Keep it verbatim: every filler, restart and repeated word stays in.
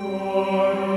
Lord.